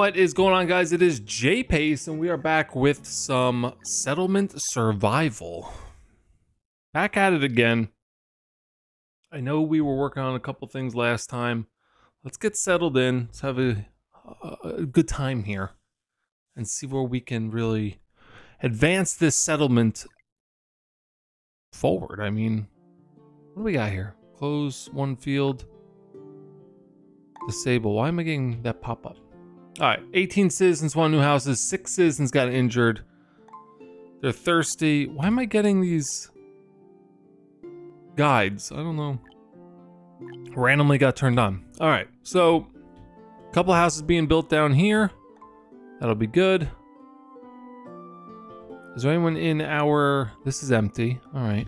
What is going on, guys? It is JPace, and we are back with some Settlement Survival. Back at it again. I know we were working on a couple things last time. Let's get settled in. Let's have a good time here and see where we can really advance this settlement forward. I mean, what do we got here? Close one field. Disable. Why am I getting that pop-up? All right, 18 citizens want new houses. 6 citizens got injured. They're thirsty. Why am I getting these guides? I don't know. Randomly got turned on. All right, so a couple of houses being built down here. That'll be good. Is there anyone in our... This is empty. All right.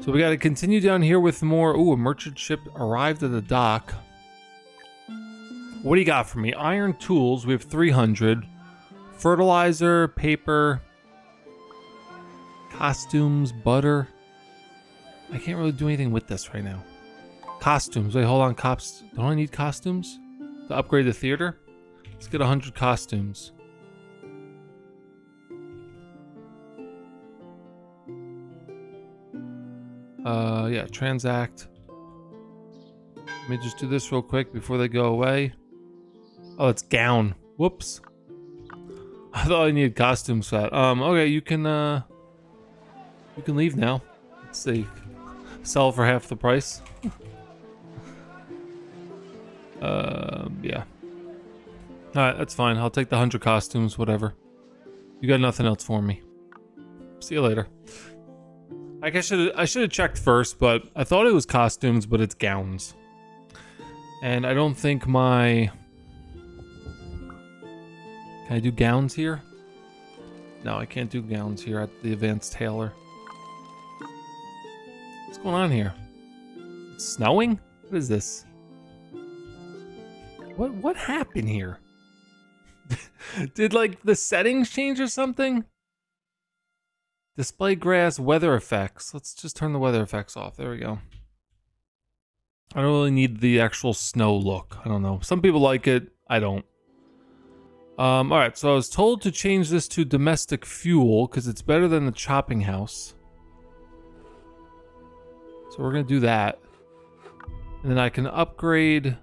So we got to continue down here with more... Ooh, a merchant ship arrived at the dock. What do you got for me? Iron tools, we have 300. Fertilizer, paper, costumes, butter. I can't really do anything with this right now. Costumes, wait, hold on, cops. Don't I need costumes to upgrade the theater? Let's get 100 costumes. Yeah, transact. Let me just do this real quick before they go away. Oh, it's gown. Whoops. I thought I needed costumes for that. Okay, you can leave now. Let's see. Sell for half the price. Yeah. Alright, that's fine. I'll take the 100 costumes, whatever. You got nothing else for me. See you later. Like, I should have checked first, but I thought it was costumes, but it's gowns. And I don't think my... Can I do gowns here? No, I can't do gowns here at the Advanced Tailor. What's going on here? It's snowing? What is this? What happened here? Did, like, the settings change or something? Display grass, weather effects. Let's just turn the weather effects off. There we go. I don't really need the actual snow look. I don't know. Some people like it. I don't. All right. So I was told to change this to domestic fuel because it's better than the chopping house. So we're going to do that. And then I can upgrade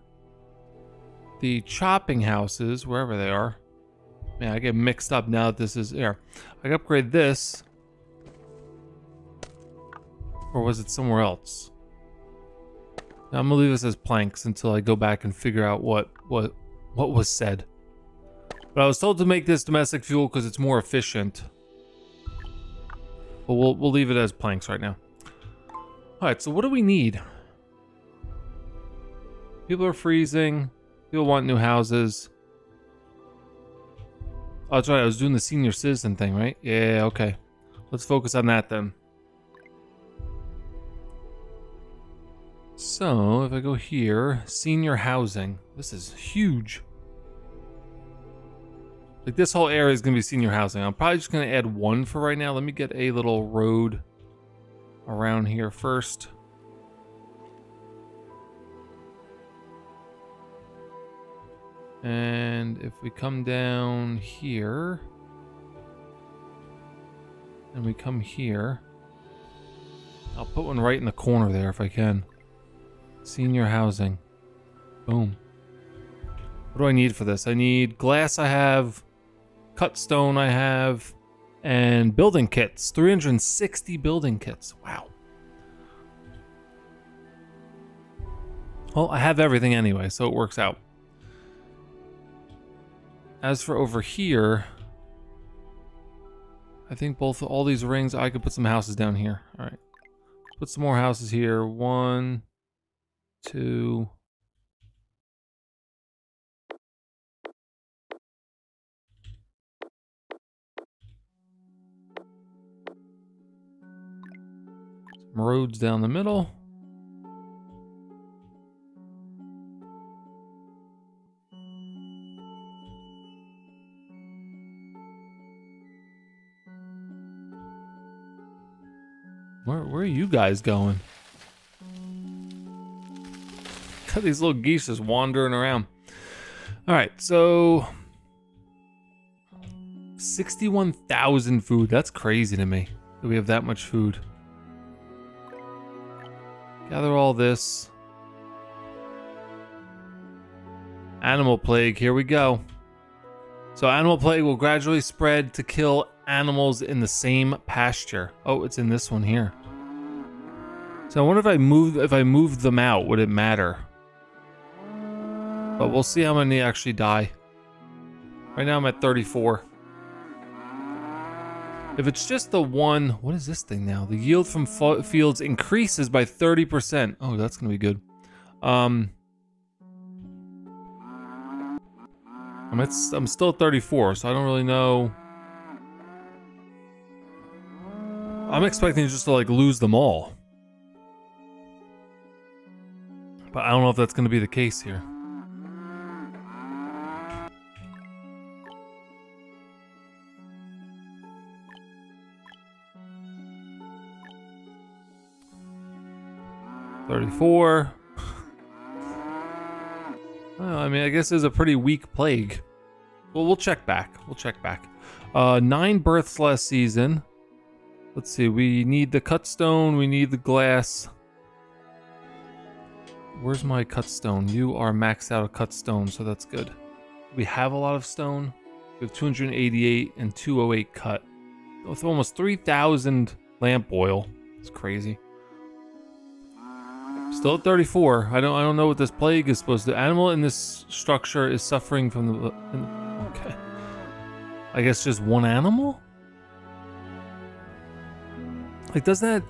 the chopping houses, wherever they are. Man, I get mixed up now that this is here. I can upgrade this. Or was it somewhere else? Now, I'm gonna leave this as planks until I go back and figure out what was said. But I was told to make this domestic fuel because it's more efficient. But we'll leave it as planks right now. All right, so what do we need? People are freezing. People want new houses. Oh, that's right. I was doing the senior citizen thing, right? Yeah. Okay. Let's focus on that then. So, if I go here, senior housing. This is huge. Like, this whole area is going to be senior housing. I'm probably just going to add one for right now. Let me get a little road around here first. And if we come down here, and we come here, I'll put one right in the corner there if I can. Senior housing. Boom. What do I need for this? I need glass I have, cut stone I have, and building kits. 360 building kits. Wow. Well, I have everything anyway, so it works out. As for over here, I think all these rings, I could put some houses down here. All right. Put some more houses here. 1, 2. Some roads down the middle. Where are you guys going? Got these little geese just wandering around. Alright, so 61,000 food. That's crazy to me that we have that much food. Gather all this. Animal plague, here we go. So animal plague will gradually spread to kill animals in the same pasture. Oh, it's in this one here. So I wonder if I move them out, would it matter? But we'll see how many actually die. Right now I'm at 34. If it's just the one, what is this thing now? The yield from fields increases by 30%. Oh, that's gonna be good. I'm still at 34, so I don't really know. I'm expecting just to like lose them all. But I don't know if that's gonna be the case here. Well, I mean, I guess it's a pretty weak plague. Well, we'll check back. We'll check back. 9 births last season. Let's see. We need the cut stone. We need the glass. Where's my cut stone? You are maxed out of cut stone, so that's good. We have a lot of stone. We have 288 and 208 cut. With almost 3,000 lamp oil. It's crazy. Still at 34. I don't know what this plague is supposed to. Animal in this structure is suffering from the. Okay. I guess just one animal. Like, doesn't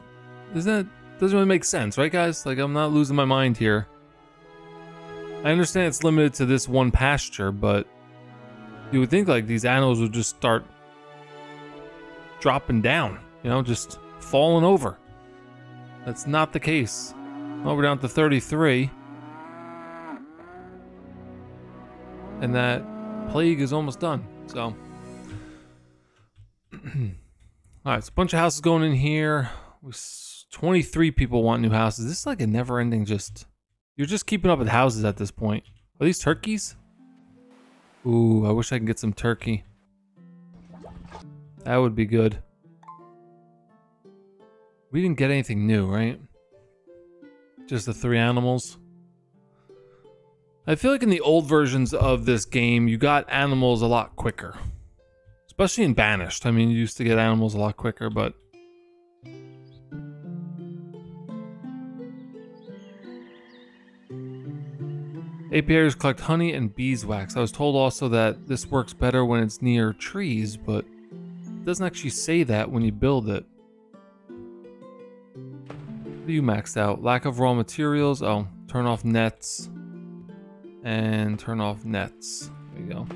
really make sense, right, guys? Like, I'm not losing my mind here. I understand it's limited to this one pasture, but you would think like these animals would just start dropping down, you know, just falling over. That's not the case. Well, we're down to 33. And that plague is almost done, so. Alright, so a bunch of houses going in here. 23 people want new houses. This is like a never ending just. You're just keeping up with houses at this point. Are these turkeys? Ooh, I wish I could get some turkey. That would be good. We didn't get anything new, right? Just the 3 animals. I feel like in the old versions of this game, you got animals a lot quicker. Especially in Banished. I mean, you used to get animals a lot quicker, but... Apiaries collect honey and beeswax. I was told also that this works better when it's near trees, but it doesn't actually say that when you build it. You maxed out. Lack of raw materials. Oh, turn off nets. And turn off nets. There you go.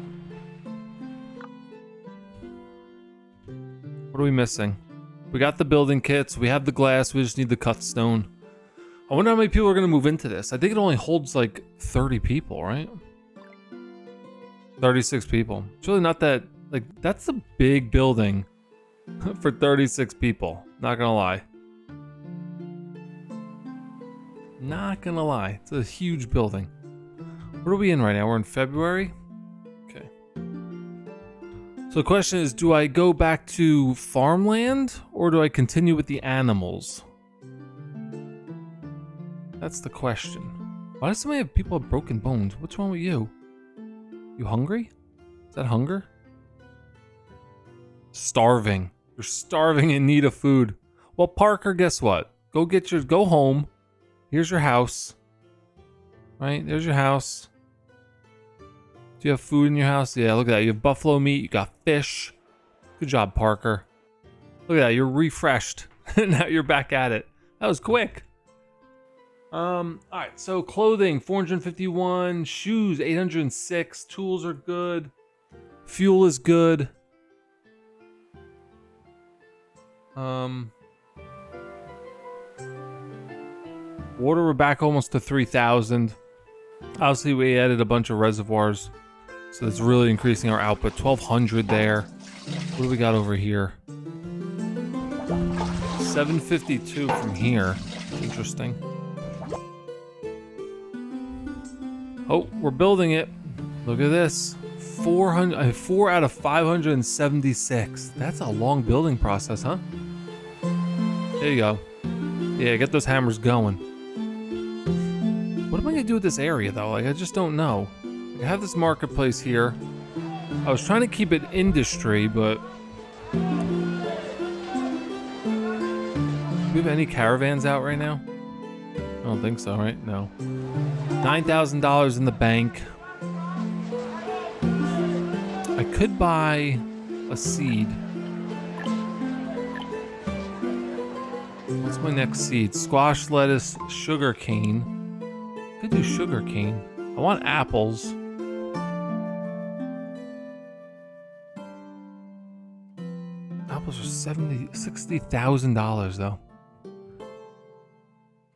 What are we missing? We got the building kits. We have the glass. We just need the cut stone. I wonder how many people are going to move into this. I think it only holds like 30 people, right? 36 people. It's really not that... Like, that's a big building for 36 people. Not going to lie. Not gonna lie, it's a huge building. What are we in right now? We're in February? Okay. So the question is, do I go back to farmland or do I continue with the animals? That's the question. Why do so many people have broken bones? What's wrong with you? You hungry? Is that hunger? Starving. You're starving in need of food. Well, Parker, guess what? Go home. Here's your house, right? There's your house. Do you have food in your house? Yeah, look at that. You have buffalo meat. You got fish. Good job, Parker. Look at that. You're refreshed. Now you're back at it. That was quick. All right. So clothing, 451. Shoes, 806. Tools are good. Fuel is good. Water, we're back almost to 3,000. Obviously, we added a bunch of reservoirs, so that's really increasing our output. 1,200 there. What do we got over here? 752 from here. Interesting. Oh, we're building it. Look at this. 4 out of 576. That's a long building process, huh? There you go. Yeah, get those hammers going. What am I gonna do with this area though? Like, I just don't know. I have this marketplace here. I was trying to keep it industry, but... Do we have any caravans out right now? I don't think so, right? No. $9,000 in the bank. I could buy a seed. What's my next seed? Squash, lettuce, sugar cane. Could do sugar cane. I want apples. Apples are $60,000 though.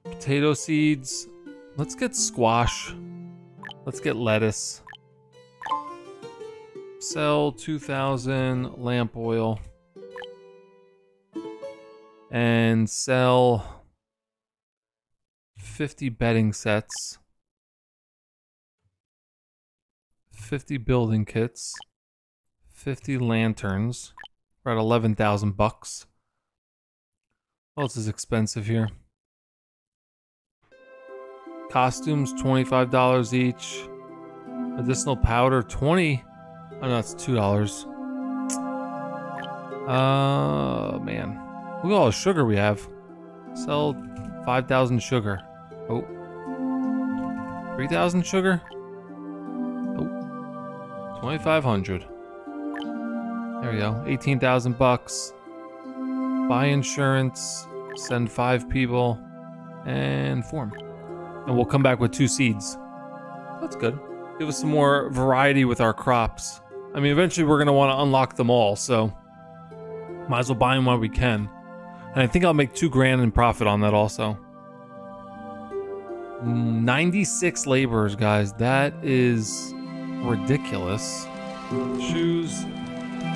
Potato seeds. Let's get squash. Let's get lettuce. Sell 2,000 lamp oil. And sell 50 bedding sets. 50 building kits. 50 lanterns. We're at 11,000 bucks. What else is expensive here? Costumes, $25 each. Medicinal powder, 20. Oh no, it's $2. Man. Look at all the sugar we have. Sell 5,000 sugar. Oh. 3,000 sugar? Oh. 2,500. There we go. 18,000 bucks. Buy insurance. Send 5 people. And form. And we'll come back with 2 seeds. That's good. Give us some more variety with our crops. I mean, eventually we're gonna want to unlock them all, so might as well buy them while we can. And I think I'll make 2 grand in profit on that also. 96 laborers, guys. That is ridiculous. Shoes,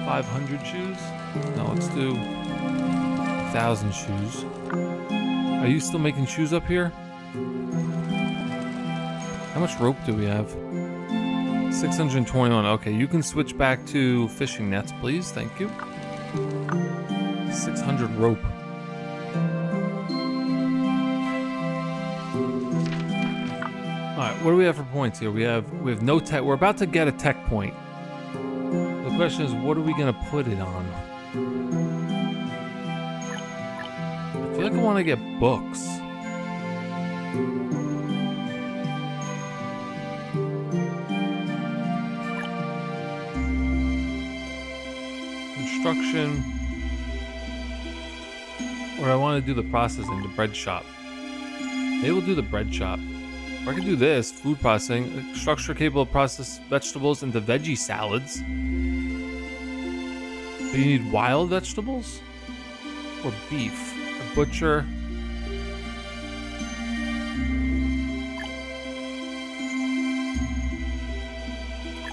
500 shoes. No, let's do 1,000 shoes. Are you still making shoes up here? How much rope do we have? 621. Okay, you can switch back to fishing nets, please. Thank you. 600 rope. Alright, what do we have for points here? We have no tech. We're about to get a tech point. The question is, what are we gonna put it on? I feel like I wanna get books. Construction, or I want to do the processing, the bread shop. Maybe we'll do the bread shop. Or I could do this, food processing, structure capable of processed vegetables into veggie salads. But you need wild vegetables? Or beef? A butcher?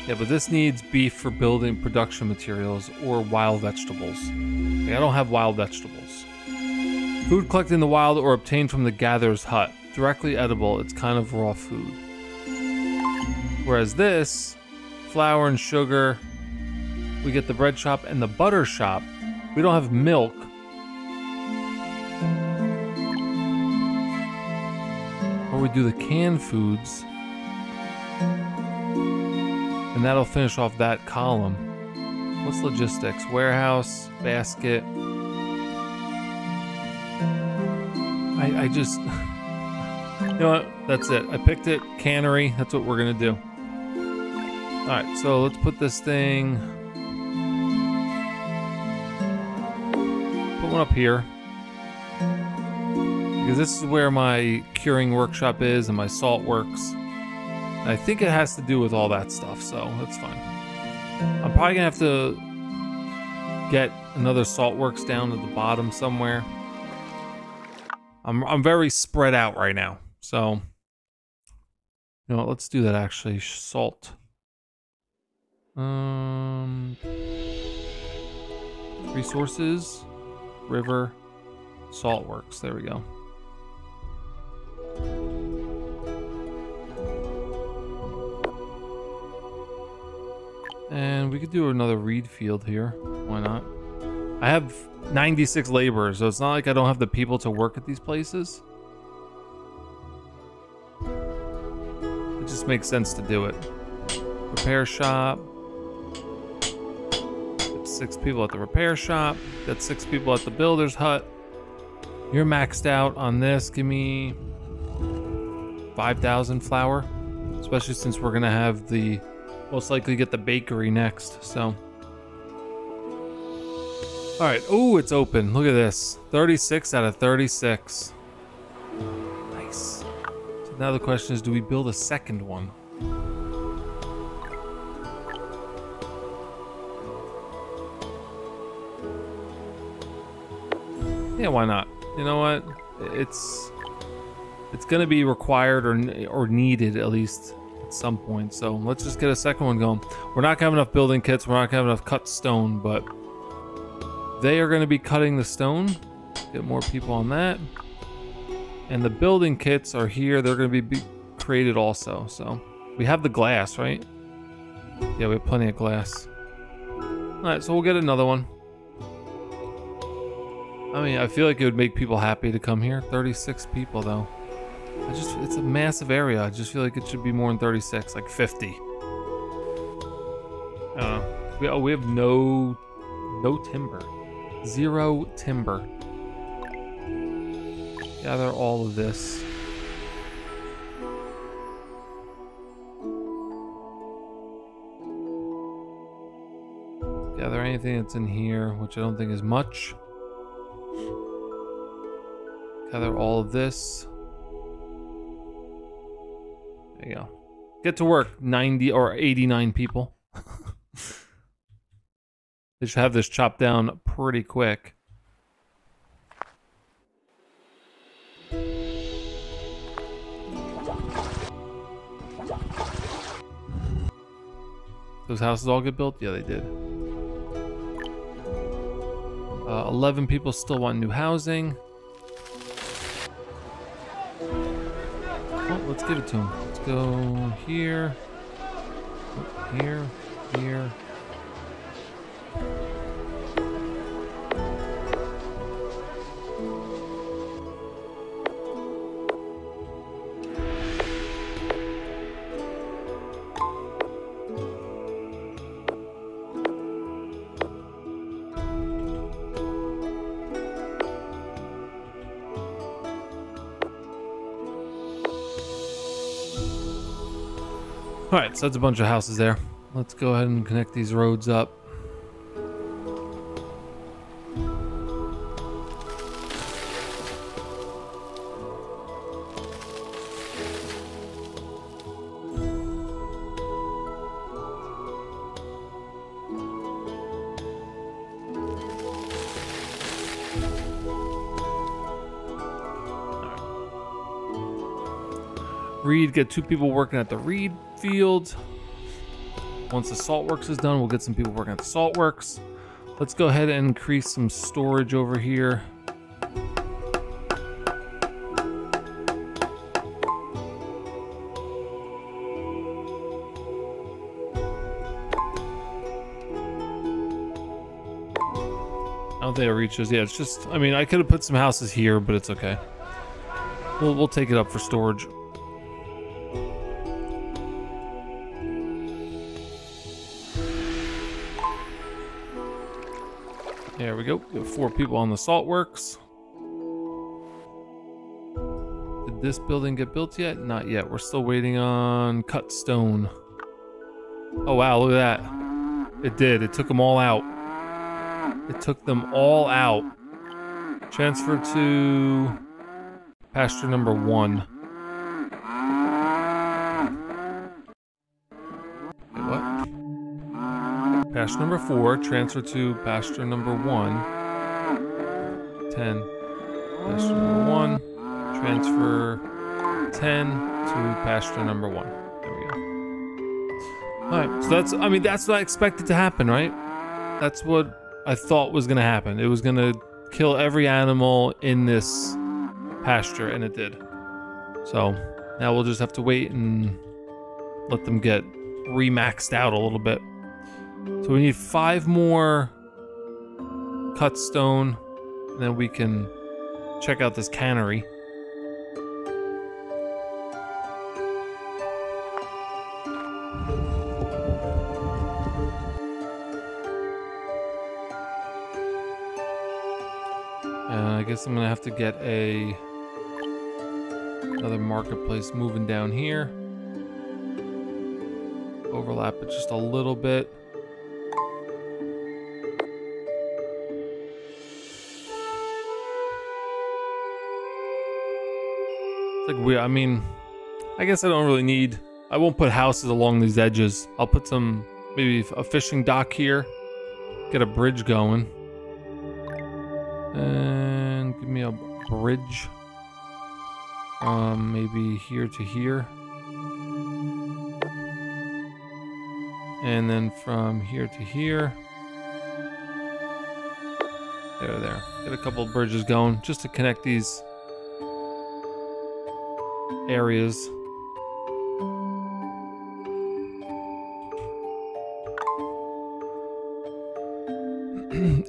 Yeah, but this needs beef for building production materials or wild vegetables. Like, I don't have wild vegetables. Food collected in the wild or obtained from the gatherer's hut. Directly edible, it's kind of raw food. Whereas this, flour and sugar, we get the bread shop and the butter shop. We don't have milk. Or we do the canned foods. And that'll finish off that column. What's logistics? Warehouse, basket. I just... You know what? That's it. I picked it. Cannery. That's what we're gonna do. Alright, so let's put this thing... Put one up here. Because this is where my curing workshop is and my salt works. I think it has to do with all that stuff, so that's fine. I'm probably gonna have to get another saltworks down at the bottom somewhere. I'm very spread out right now, so you know what, let's do that actually. Salt. Resources, river, saltworks. There we go. And we could do another reed field here. Why not? I have 96 laborers, so it's not like I don't have the people to work at these places. It just makes sense to do it. Repair shop. That's 6 people at the repair shop. That's 6 people at the builder's hut. You're maxed out on this. Give me 5,000 flour, especially since we're gonna have the most likely get the bakery next. So, all right. Oh, it's open. Look at this. 36 out of 36. Nice. So now the question is, do we build a second one? Yeah, why not? You know what? It's gonna be required or needed at least at some point. So let's just get a second one going. We're not gonna have enough building kits. We're not gonna have enough cut stone, but they are gonna be cutting the stone. Get more people on that. And the building kits are here. They're gonna be created also. So we have the glass, right? Yeah, we have plenty of glass. All right, so we'll get another one. I mean, I feel like it would make people happy to come here. 36 people, though. It's a massive area. I just feel like it should be more than 36, like 50. I don't know. We have no timber. 0 timber. Gather all of this. Gather anything that's in here, which I don't think is much. Gather all of this. There you go. Get to work, 90 or 89 people. They should have this chopped down pretty quick. Those houses all get built? Yeah, they did. 11 people still want new housing. Oh, let's give it to him. Let's go here, here, here. All right, so that's a bunch of houses there. Let's go ahead and connect these roads up. Reed, get 2 people working at the reed field. Once the salt works is done, we'll get some people working at the salt works. Let's go ahead and increase some storage over here. I don't think it reaches. Yeah, it's just, I mean, I could have put some houses here, but it's okay. We'll take it up for storage. There we go. We have 4 people on the salt works. Did this building get built yet? Not yet. We're still waiting on cut stone. Oh wow, look at that. It did. It took them all out. It took them all out. Transfer to pasture number 1. Pasture number 4, transfer to pasture number 1. 10. Pasture number 1. Transfer 10 to pasture number 1. There we go. Alright, so that's, I mean, that's what I expected to happen, right? That's what I thought was gonna happen. It was gonna kill every animal in this pasture, and it did. So now we'll just have to wait and let them get remaxed out a little bit. So we need 5 more cut stone, and then we can check out this cannery. I guess I'm gonna have to get another marketplace moving down here. Overlap it just a little bit. It's like I mean, I guess I don't really need. I won't put houses along these edges. I'll put some, maybe a fishing dock here. Get a bridge going. And give me a bridge. Maybe here to here. And then from here to here. There. Get a couple of bridges going just to connect these areas.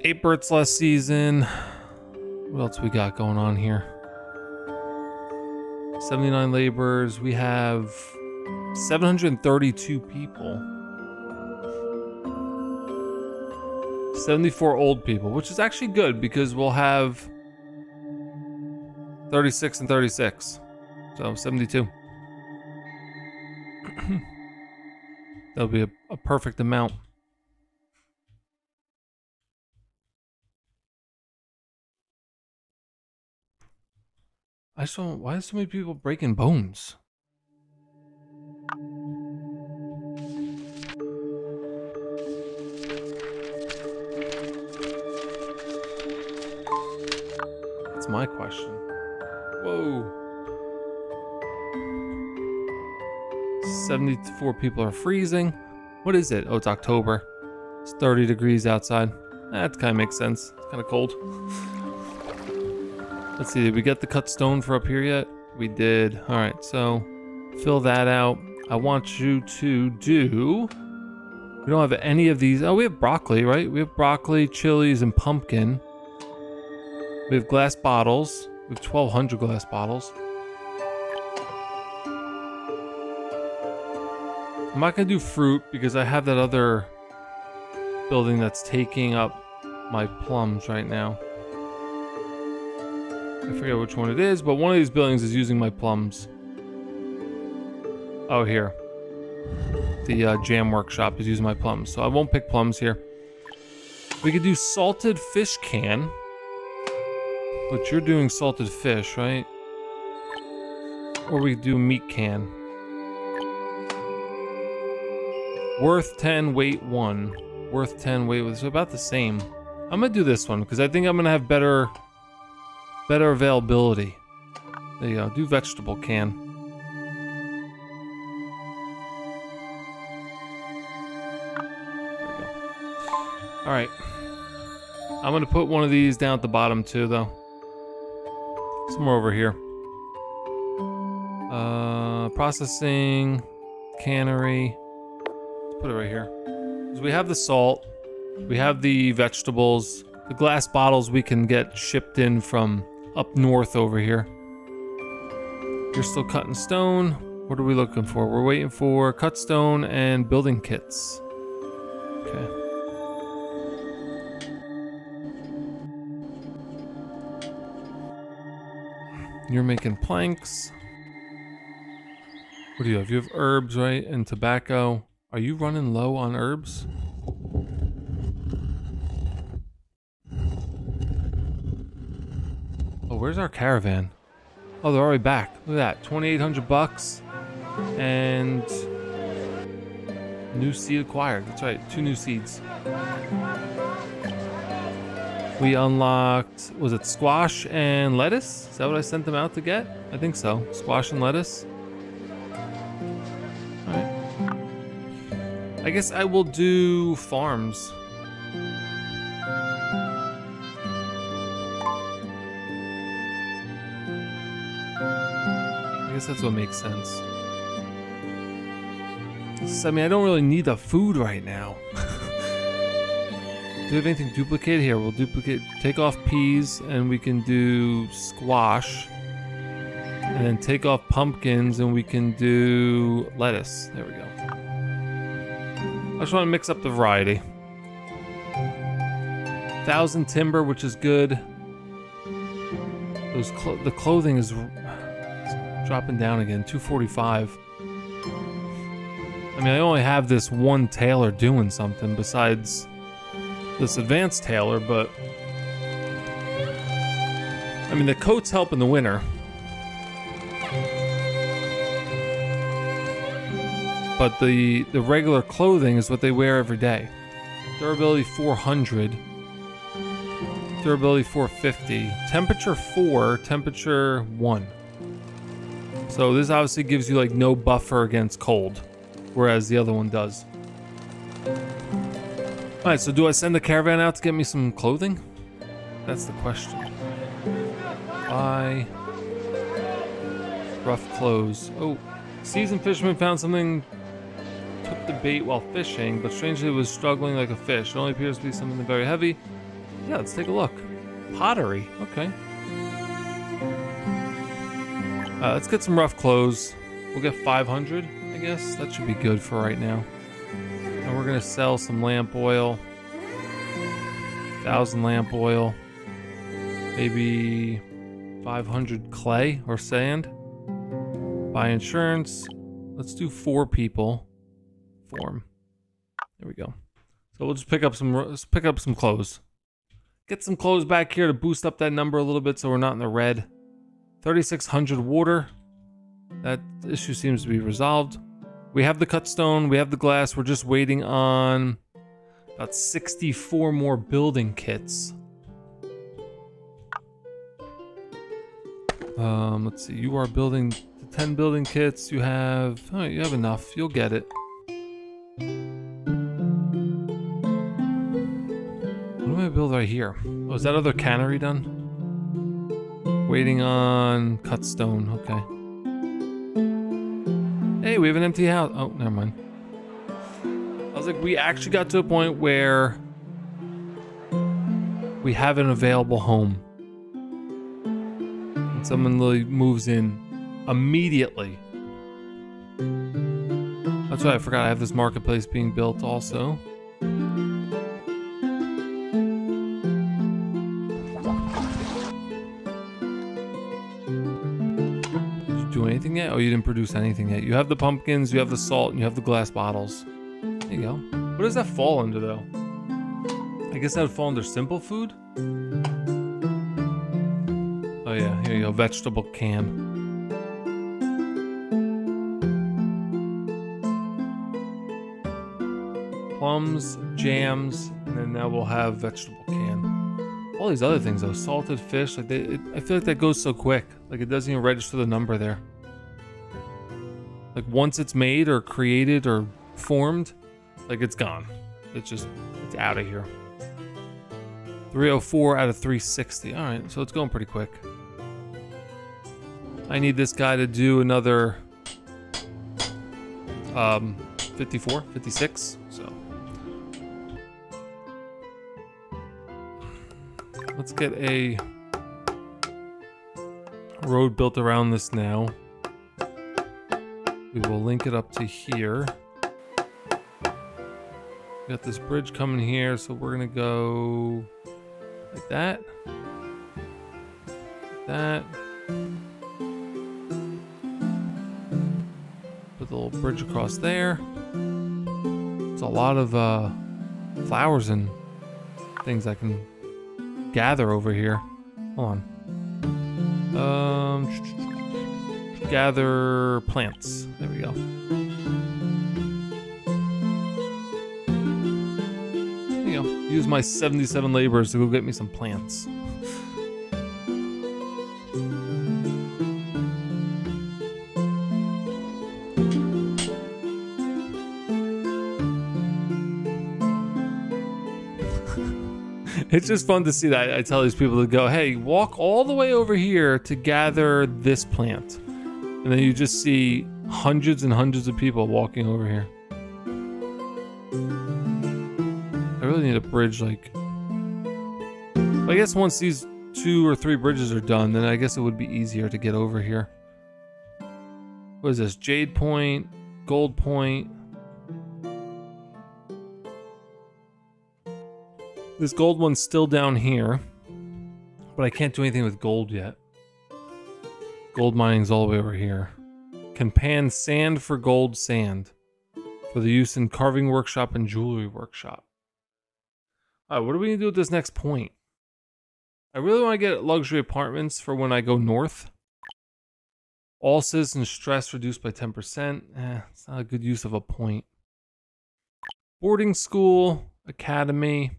Apricots last season. What else we got going on here? 79 laborers. We have 732 people. 74 old people, which is actually good because we'll have 36 and 36. So 72. That'll be a perfect amount. I saw, why are so many people breaking bones? That's my question. Whoa. 74 people are freezing. What is it? Oh, it's October. It's 30 degrees outside. That kind of makes sense. It's kind of cold. Let's see, did we get the cut stone for up here yet? We did. All right, so fill that out. I want you to do, we don't have any of these. Oh, we have broccoli, right? We have broccoli, chilies, and pumpkin. We have glass bottles. We have 1,200 glass bottles. I'm not gonna do fruit because I have that other building that's taking up my plums right now. I forget which one it is, but one of these buildings is using my plums. Oh, here. The jam workshop is using my plums, so I won't pick plums here. We could do salted fish can. But you're doing salted fish, right? Or we could do meat can. Worth 10, weight 1. Worth 10, weight 1. So about the same. I'm gonna do this one, because I think I'm gonna have better availability. There you go, do vegetable can. There we go. All right, I'm gonna put one of these down at the bottom too though. Some more over here. Processing, cannery, let's put it right here. So we have the salt, we have the vegetables, the glass bottles we can get shipped in from up north over here. You're still cutting stone. What are we looking for? We're waiting for cut stone and building kits. Okay. You're making planks. What do you have? You have herbs, right? And tobacco. Are you running low on herbs? Oh, where's our caravan? Oh, they're already back. Look at that, 2,800 bucks and new seed acquired. That's right, 2 new seeds. We unlocked, was it squash and lettuce? Is that what I sent them out to get? I think so, squash and lettuce. All right. I guess I will do farms. I guess that's what makes sense. I mean, I don't really need the food right now. Do we have anything duplicate here? We'll duplicate, take off peas, and we can do squash. And then take off pumpkins, and we can do lettuce. There we go. I just want to mix up the variety. 1,000 timber, which is good. Those the clothing is dropping down again. 245. I mean, I only have this one tailor doing something besides this advanced tailor, but I mean, the coats help in the winter. But the regular clothing is what they wear every day. Durability 400. Durability 450. Temperature 4, temperature 1. So this obviously gives you like no buffer against cold, whereas the other one does. Alright, so do I send the caravan out to get me some clothing? That's the question. Buy rough clothes. Oh, seasoned fisherman found something. Took the bait while fishing, but strangely it was struggling like a fish. It only appears to be something very heavy. Yeah, let's take a look. Pottery, okay. Let's get some rough clothes. We'll get 500, I guess. That should be good for right now. And we're gonna sell some lamp oil. 1,000 lamp oil. Maybe 500 clay or sand. Buy insurance. Let's do 4 people. Form. There we go. So we'll just pick up some clothes. Get some clothes back here to boost up that number a little bit, so we're not in the red. 3,600 water. That issue seems to be resolved. We have the cut stone. We have the glass. We're just waiting on about 64 more building kits. Let's see. You are building 10 building kits. You have. Oh, you have enough. You'll get it. Build right here. Oh, is that other cannery done? Waiting on cut stone. Okay. Hey, we have an empty house. Oh, never mind. I was like, we actually got to a point where we have an available home. And someone really moves in immediately. That's right, I forgot I have this marketplace being built also. Anything yet? Oh, you didn't produce anything yet. You have the pumpkins, you have the salt, and you have the glass bottles. There you go. What does that fall under, though? I guess that would fall under simple food? Oh, yeah. Here you go. Vegetable can. Plums, jams, and then now we'll have vegetable can. All these other things, though. Salted fish. Like I feel like that goes so quick. Like, it doesn't even register the number there. Like, once it's made or created or formed, like, it's gone. It's just, it's out of here. 304 out of 360. All right, so it's going pretty quick. I need this guy to do another 54, 56, so... Let's get a road built around this now. We will link it up to here. Got this bridge coming here, so we're gonna go like that. Like that. Put a little bridge across there. There's a lot of flowers and things I can gather over here. Hold on. Gather plants. There we go. There you go. Use my 77 laborers to go get me some plants. It's just fun to see that. I tell these people to go, hey, walk all the way over here to gather this plant. And then you just see hundreds and hundreds of people walking over here. I really need a bridge like But I guess once these 2 or 3 bridges are done, then I guess it would be easier to get over here. What is this? Jade Point, Gold Point. This gold one's still down here, but I can't do anything with gold yet. Gold mining's all the way over here. Can pan sand for gold sand for the use in carving workshop and jewelry workshop. All right, what are we gonna do with this next point? I really want to get luxury apartments for when I go north. All citizen stress reduced by 10%. It's not a good use of a point. Boarding school, academy.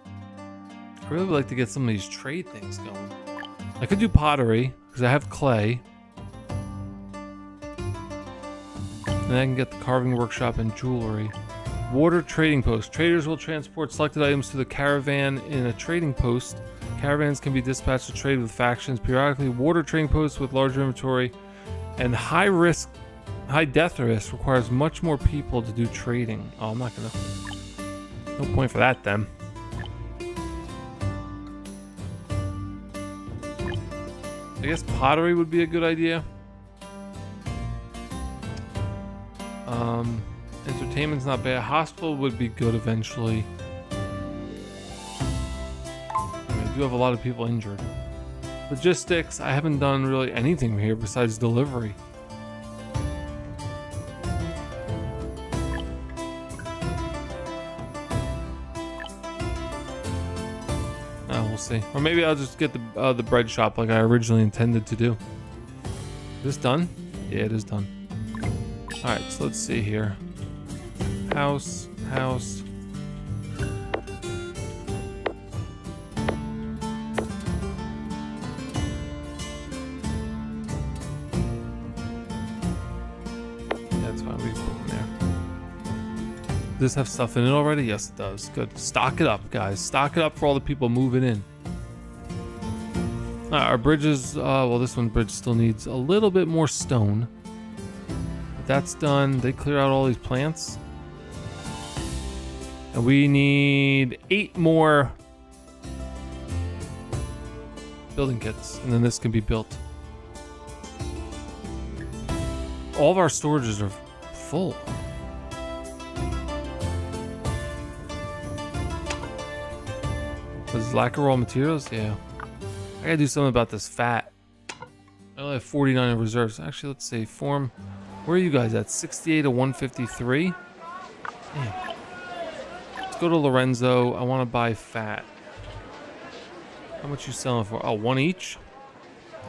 I really would like to get some of these trade things going. I could do pottery, because I have clay. Then I can get the carving workshop and jewelry. Water trading post. Traders will transport selected items to the caravan in a trading post. Caravans can be dispatched to trade with factions periodically. Water trading posts with larger inventory and high risk, high death risk requires much more people to do trading. Oh, I'm not gonna. No point for that then. I guess pottery would be a good idea. Entertainment's not bad. Hospital would be good eventually. I do have a lot of people injured. Logistics, I haven't done really anything here besides delivery. We'll see. Or maybe I'll just get the bread shop like I originally intended to do. Is this done? Yeah, it is done. Alright, so let's see here. House, house. That's why we put in there. Does this have stuff in it already? Yes, it does. Good. Stock it up, guys. Stock it up for all the people moving in. Alright, our bridges. Well, this one bridge still needs a little bit more stone. But that's done. They clear out all these plants. And we need 8 more building kits, and then this can be built. All of our storages are full. Is lack of raw materials? Yeah. I gotta do something about this fat. I only have 49 in reserves. Actually, let's see. Form. Where are you guys at? 68 of 153? Damn. Let's go to Lorenzo. I want to buy fat. How much you selling for? Oh, 1 each?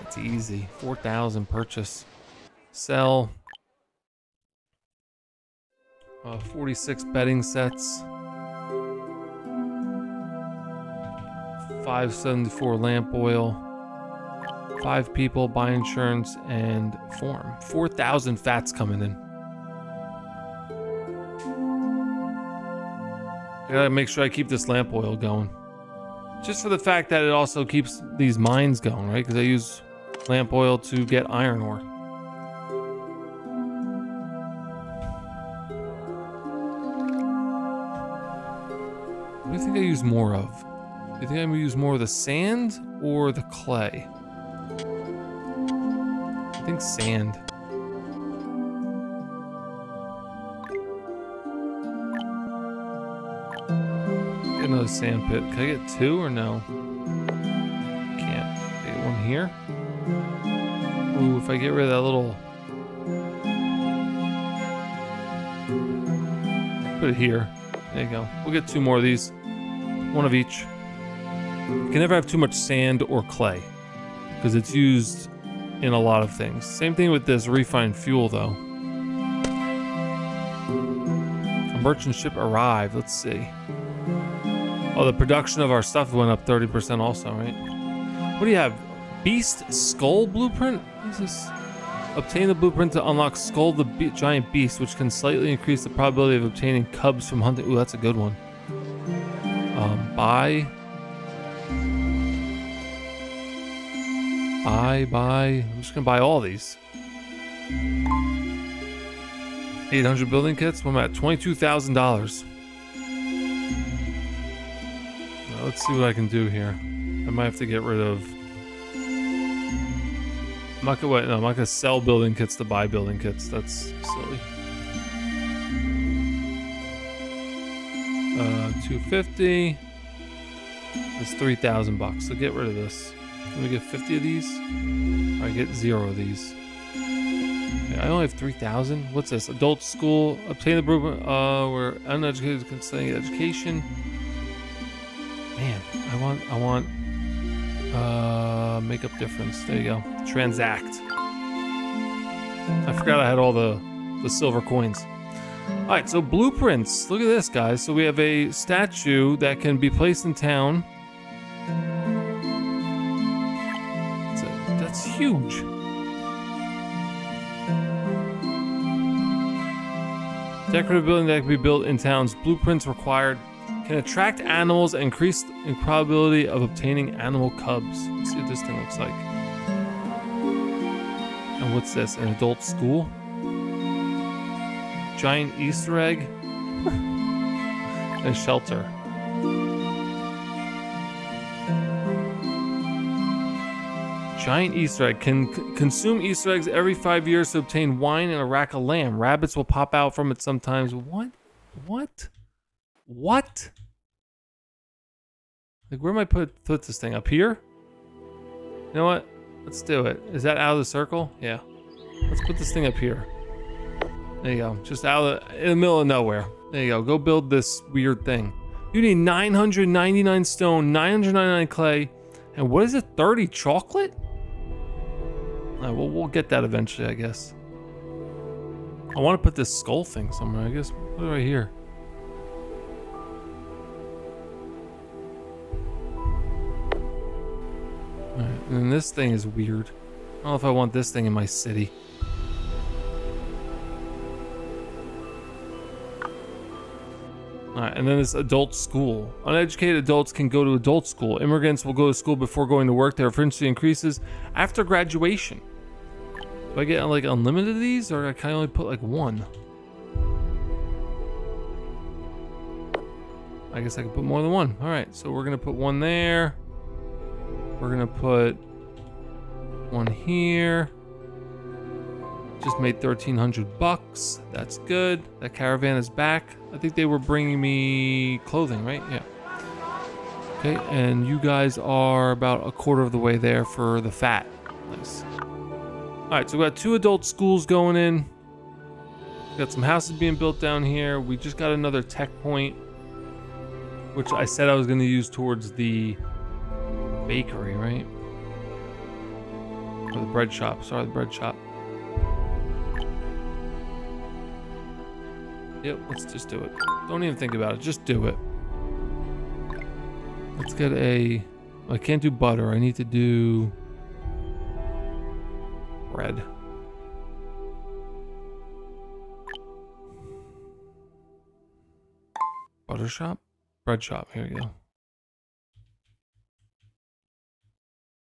That's easy. 4,000 purchase. Sell. 46 bedding sets. 574 lamp oil. 5 people, buy insurance, and form. 4,000 fats coming in. I gotta make sure I keep this lamp oil going. Just for the fact that it also keeps these mines going, right? Because I use lamp oil to get iron ore. What do you think I use more of? Do you think I'm gonna use more of the sand or the clay? I think sand. Another sand pit. Can I get 2 or no? Can't. I get 1 here. Ooh, if I get rid of that little. Put it here. There you go. We'll get 2 more of these. 1 of each. You can never have too much sand or clay, because it's used in a lot of things. Same thing with this refined fuel, though. A merchant ship arrived. Let's see. Oh, the production of our stuff went up 30% also, right? What do you have? Beast Skull Blueprint? What is this? Obtain the blueprint to unlock Skull the Giant Beast, which can slightly increase the probability of obtaining cubs from hunting. Ooh, that's a good one. Buy. I'm just gonna buy all these. 800 building kits. What am I at? $22,000. let's see what I can do here. I might have to get rid of... I'm not gonna, wait, no, I'm not gonna sell building kits to buy building kits. That's silly. 250. It's 3,000 bucks. So get rid of this. Let me get 50 of these. I get 0 of these. Okay, I only have 3,000. What's this? Adult school. Obtain the improvement where uneducated can study education. Man, I want. Make up difference. There you go. Transact. I forgot I had all the silver coins. All right, so blueprints. Look at this, guys. So we have a statue that can be placed in town. That's huge. Decorative building that can be built in towns. Blueprints required. Can attract animals and increase the probability of obtaining animal cubs. Let's see what this thing looks like. And what's this? An adult school? Giant Easter egg? And a shelter. Giant Easter egg. Can consume Easter eggs every 5 years to obtain wine and a rack of lamb. Rabbits will pop out from it sometimes. What? What? What? Like, where am I put this thing? Up here? You know what? Let's do it. Is that out of the circle? Yeah. Let's put this thing up here. There you go. Just in the middle of nowhere. There you go. Go build this weird thing. You need 999 stone, 999 clay, and what is it? 30 chocolate? Alright, well, we'll get that eventually, I guess. I want to put this skull thing somewhere, I guess. Put it right here. And this thing is weird. I don't know if I want this thing in my city. Alright, and then this adult school. Uneducated adults can go to adult school. Immigrants will go to school before going to work. Their frequency increases after graduation. Do I get like unlimited of these, or can I only put like one? I guess I can put more than one. Alright, so we're gonna put one there. We're gonna put one here. Just made 1,300 bucks. That's good. That caravan is back. I think they were bringing me clothing, right? Yeah. Okay, and you guys are about a quarter of the way there for the fat. Nice. All right, so we got 2 adult schools going in. We got some houses being built down here. We just got another tech point, which I said I was gonna use towards the bakery, right? Or the bread shop. Sorry, the bread shop. Yep, let's just do it. Don't even think about it. Just do it. Let's get a... I can't do butter. I need to do... bread. Butter shop? Bread shop. Here we go.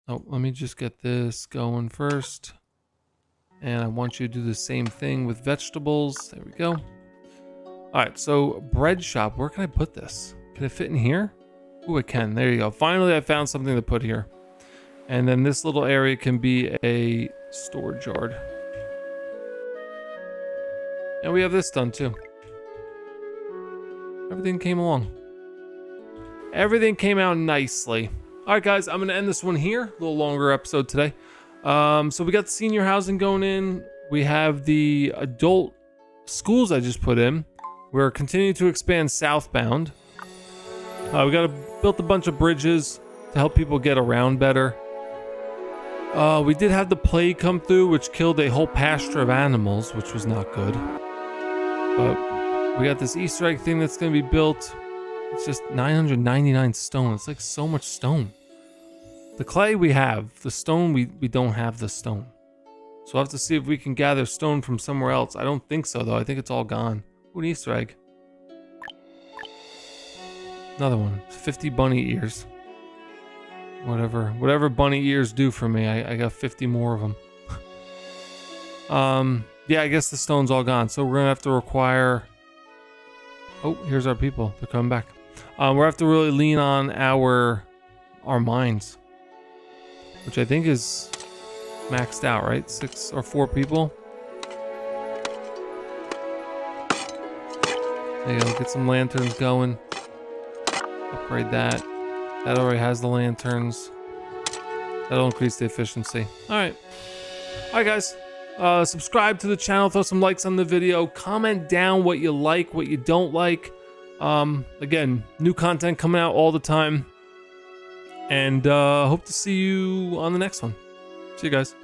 Oh, let me just get this going first. And I want you to do the same thing with vegetables. There we go. Alright, so bread shop. Where can I put this? Can it fit in here? Ooh, it can. There you go. Finally, I found something to put here. And then this little area can be a storage yard. And we have this done too. Everything came along. Everything came out nicely. Alright guys, I'm going to end this one here. A little longer episode today. So we got senior housing going in. We have the adult schools I just put in. We're continuing to expand southbound. We got built a bunch of bridges to help people get around better. We did have the plague come through, which killed a whole pasture of animals, which was not good. But we got this Easter egg thing that's going to be built. It's just 999 stone. It's like so much stone. The clay we have. The stone, we don't have the stone. So we'll have to see if we can gather stone from somewhere else. I don't think so, though. I think it's all gone. Ooh, an Easter egg. Another one. 50 bunny ears. Whatever bunny ears do for me. I got 50 more of them. Yeah, I guess the stone's all gone. So we're going to have to require... Oh, here's our people. They're coming back. We'll have to really lean on our minds, which I think is maxed out, right? 6 or 4 people. There you go, get some lanterns going. Upgrade that. That already has the lanterns. That'll increase the efficiency. Alright. Alright guys. Subscribe to the channel, throw some likes on the video, comment down what you like, what you don't like. Again, new content coming out all the time. And hope to see you on the next one. See you guys.